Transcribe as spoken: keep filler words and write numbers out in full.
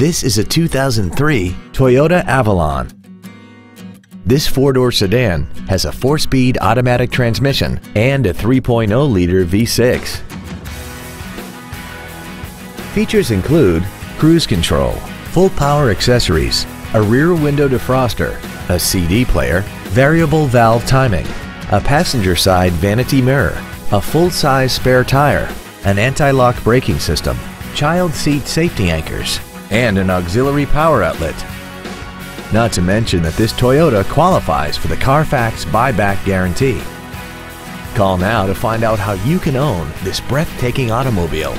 This is a two thousand three Toyota Avalon. This four-door sedan has a four-speed automatic transmission and a three point oh liter V six. Features include cruise control, full power accessories, a rear window defroster, a C D player, variable valve timing, a passenger side vanity mirror, a full-size spare tire, an anti-lock braking system, child seat safety anchors, and an auxiliary power outlet. Not to mention that this Toyota qualifies for the Carfax buyback guarantee. Call now to find out how you can own this breathtaking automobile.